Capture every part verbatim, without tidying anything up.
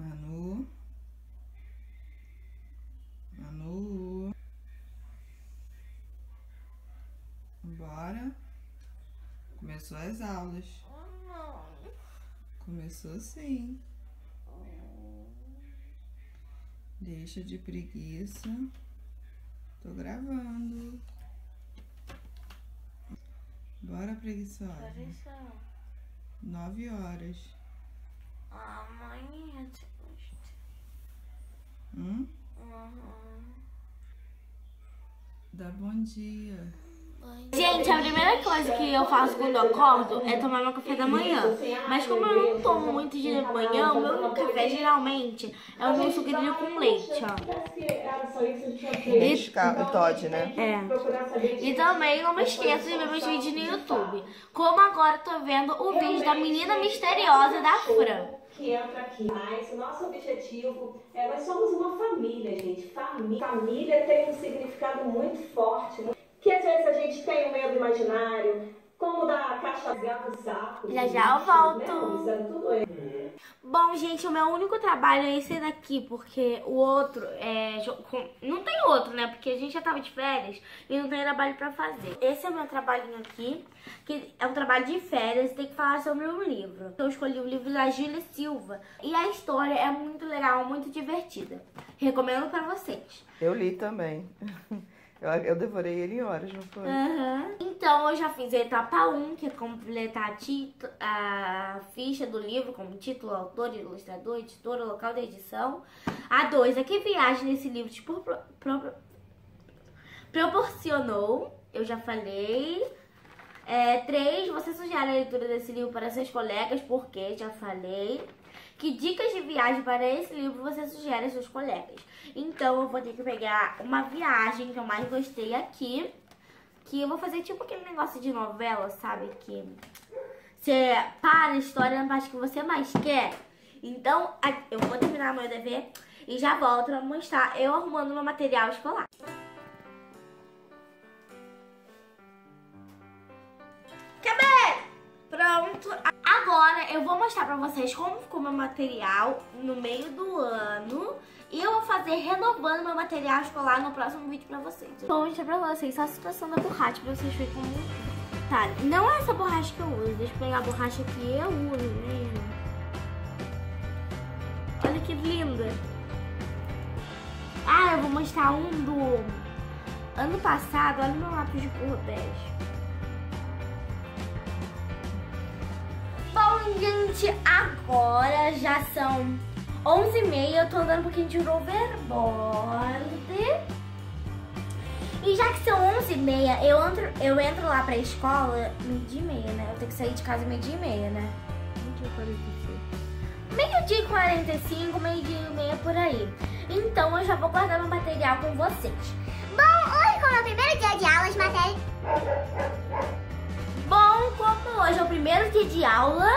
Manu. Manu. Bora. Começou as aulas. Começou sim. Deixa de preguiça. Tô gravando. Bora, preguiçosa. Nove horas. Amanhã eu te mostro. Hum? Uhum. Dá bom dia. Gente, a primeira coisa que eu faço quando eu acordo é tomar meu café da manhã. Mas como eu não tomo muito de manhã, o meu café geralmente é o meu sucrilho com leite, ó. E, o Todd, né? É. E também não me esqueço de ver meus vídeos no YouTube. Como agora tô vendo o vídeo da menina misteriosa da Fran. Que entra aqui. Mas o nosso objetivo é, nós somos uma família, gente. Família, família tem um significado muito forte, né? Que às vezes a gente tem um medo imaginário, como da caixa de gato sapo. Já já eu volto. Né? Tudo é. Bom, gente, o meu único trabalho é esse daqui, porque o outro é... Não tem outro, né? Porque a gente já tava de férias e não tem trabalho pra fazer. Esse é o meu trabalhinho aqui, que é um trabalho de férias e tem que falar sobre um livro. Eu escolhi o livro da Gila Silva e a história é muito legal, muito divertida. Recomendo pra vocês. Eu li também. Eu, eu devorei ele em horas, não foi? Uhum. Então, eu já fiz a etapa um, que é completar a, tito, a ficha do livro, como título, autor, ilustrador, editora, local de edição. A dois é que viagem nesse livro te pro, pro, proporcionou, eu já falei. É, três, você sugere a leitura desse livro para seus colegas, porque já falei. Que dicas de viagem para esse livro você sugere aos seus colegas? Então eu vou ter que pegar uma viagem que eu mais gostei aqui, que eu vou fazer tipo aquele negócio de novela, sabe? Que você para a história na parte que você mais quer. Então eu vou terminar meu dever e já volto pra mostrar eu arrumando meu material escolar. Acabei! Pronto! Agora eu vou mostrar pra vocês como ficou meu material no meio do ano. E eu vou fazer renovando meu material escolar no próximo vídeo pra vocês. Vou mostrar pra vocês só a situação da borracha, pra vocês verem como tá. Não é essa borracha que eu uso, deixa eu pegar a borracha que eu uso mesmo. Olha que linda. Ah, eu vou mostrar um do ano passado, olha meu lápis de cor bege. Bom, gente, agora já são onze e meia, eu tô andando um pouquinho de overboard. E já que são onze e meia, eu entro, eu entro lá pra escola meio-dia e meia, né? Eu tenho que sair de casa meio-dia e meia, né? Meio-dia e quarenta e cinco, meio-dia e meia, por aí. Então eu já vou guardar meu material com vocês. Bom, hoje como é o primeiro dia de aulas, matéria... Bom, como hoje é o primeiro dia de aula,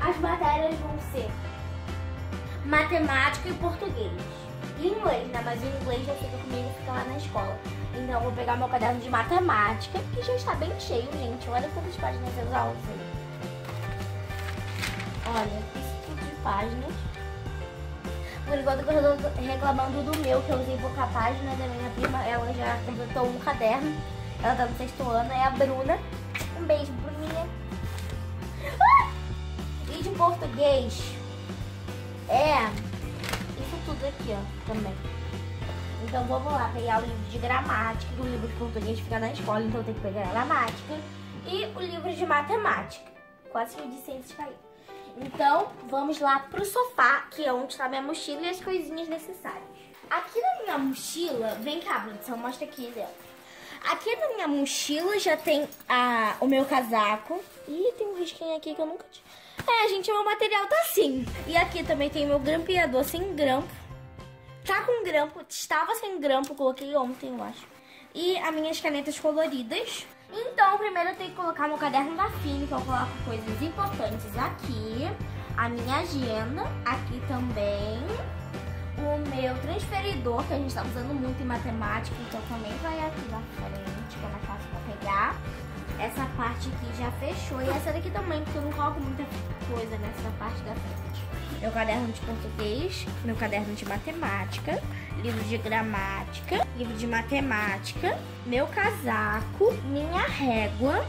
as matérias vão ser matemática e português. E inglês, né? Mas o inglês já fica comigo, fica lá na escola. Então eu vou pegar meu caderno de matemática, que já está bem cheio, gente. Olha quantas páginas eu já usei. Olha, isso tudo de páginas. Por enquanto eu estou reclamando do meu, que eu usei pouca página, da minha prima. Ela já completou um caderno. Ela está no sexto ano, é a Bruna. Um beijo, Bruninha. Ah! E de português é isso tudo aqui, ó, também. Então vamos lá pegar o livro de gramática, que o livro de português fica na escola, então eu tenho que pegar a gramática. E o livro de matemática. Quase que eu disse antes de cair. Então vamos lá pro sofá, que é onde está minha mochila e as coisinhas necessárias. Aqui na minha mochila, vem cá, produção, mostra aqui dentro. Aqui na minha mochila já tem a, o meu casaco. Ih, tem um risquinho aqui que eu nunca tinha. É, gente, meu material tá assim. E aqui também tem meu grampeador sem grampo. Tá com grampo, estava sem grampo, coloquei ontem, eu acho. E as minhas canetas coloridas. Então, primeiro eu tenho que colocar meu caderno da Fini, que eu coloco coisas importantes aqui. A minha agenda, aqui também. O meu transferidor, que a gente tá usando muito em matemática, então também vai aqui na frente, que é mais fácil pra pegar. Essa parte aqui já fechou, e essa daqui também, porque eu não coloco muita coisa nessa parte da frente. meu caderno de português, meu caderno de matemática, livro de gramática, livro de matemática, meu casaco, minha régua.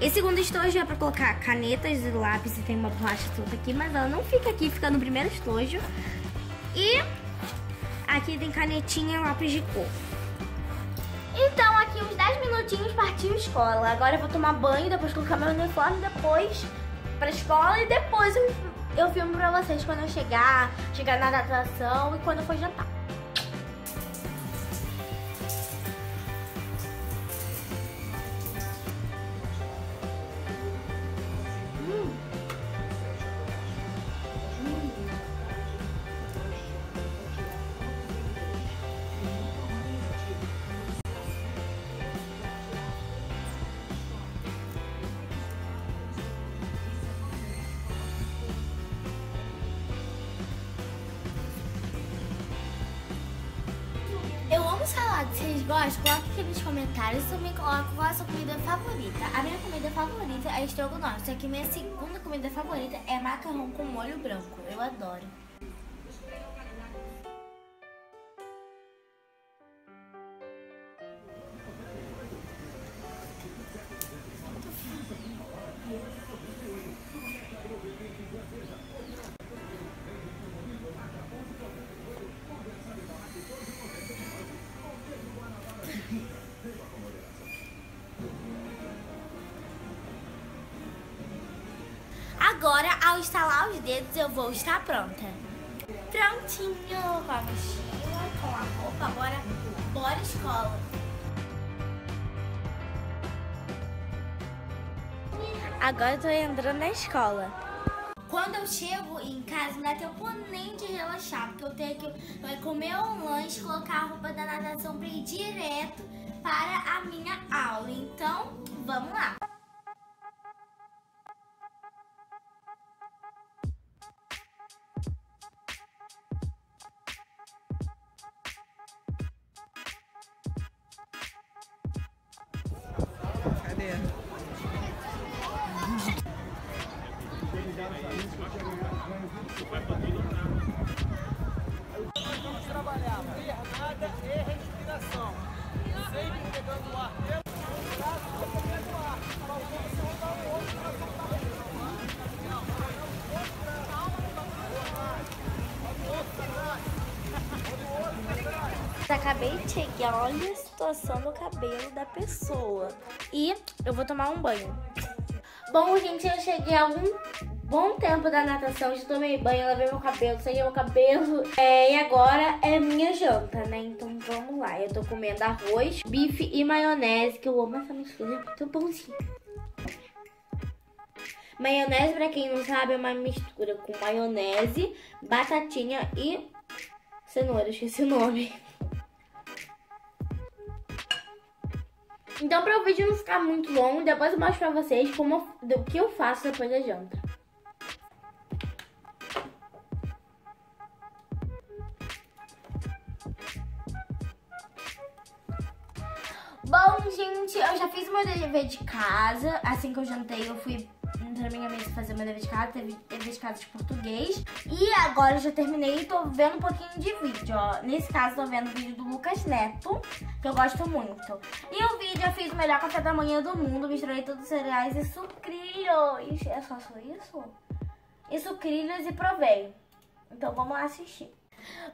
Esse segundo estojo é pra colocar canetas e lápis, e tem uma borracha solta aqui, mas ela não fica aqui, fica no primeiro estojo. E aqui tem canetinha e lápis de cor. Então aqui uns dez minutinhos partiu escola. Agora eu vou tomar banho, depois colocar meu uniforme, depois pra escola e depois eu, eu filmo pra vocês quando eu chegar, chegar na natação e quando eu for jantar. Salada, vocês gostam? Coloquem aqui nos comentários. Também coloco qual é a sua comida favorita. A minha comida favorita é estrogonofe, só que minha segunda comida favorita é macarrão com molho branco. Eu adoro. Agora, ao estalar os dedos, eu vou estar pronta. Prontinho, com a mochila, com a roupa, agora bora escola. Agora eu tô entrando na escola. Quando eu chego em casa, não dá tempo nem de relaxar, porque eu tenho que comer um lanche, colocar a roupa da natação pra ir direto para a minha aula. Então, vamos lá. Vamos trabalhar pernada e respiração. Sempre pegando o ar. Acabei de chegar, olha a situação do cabelo da pessoa. E eu vou tomar um banho. Bom, gente, eu cheguei a um bom tempo da natação, já tomei banho, lavei meu cabelo, saí meu cabelo. É, e agora é minha janta, né? Então vamos lá. Eu tô comendo arroz, bife e maionese, que eu amo essa mistura, é muito bonzinho. Maionese, pra quem não sabe, é uma mistura com maionese, batatinha e cenoura, esqueci o nome. Então, pra o vídeo não ficar muito longo, depois eu mostro pra vocês como, do que eu faço depois da janta. Bom, gente, eu já fiz meu dever de casa. Assim que eu jantei, eu fui na minha mesa fazer meu dever de casa, dever de casa de português. E agora eu já terminei e tô vendo um pouquinho de vídeo, ó. Nesse caso, tô vendo o vídeo do Lucas Neto, que eu gosto muito. E o vídeo eu fiz o melhor café da manhã do mundo, misturei todos os cereais e sucrilhos. É só isso? E sucrilhos e provei. Então vamos lá assistir.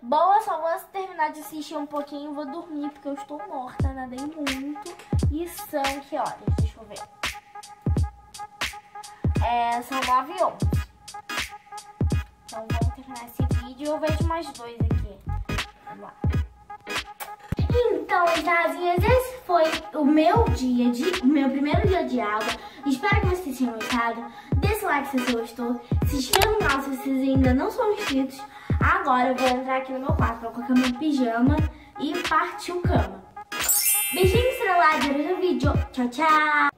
Bom, eu só vou terminar de assistir um pouquinho e vou dormir, porque eu estou morta, nadei muito. E são que horas? Deixa eu ver. É, são nove e onze. Então vamos terminar esse vídeo e eu vejo mais dois aqui. Vamos lá. Então, Isazinhas, esse foi o meu dia, de, o meu primeiro dia de aula. Espero que vocês tenham gostado. Dê seu like se você gostou. Se inscreva no canal se vocês ainda não são inscritos. Agora eu vou entrar aqui no meu quarto pra colocar meu pijama e partir o cama. Beijinho estrelado, até o vídeo. Tchau, tchau!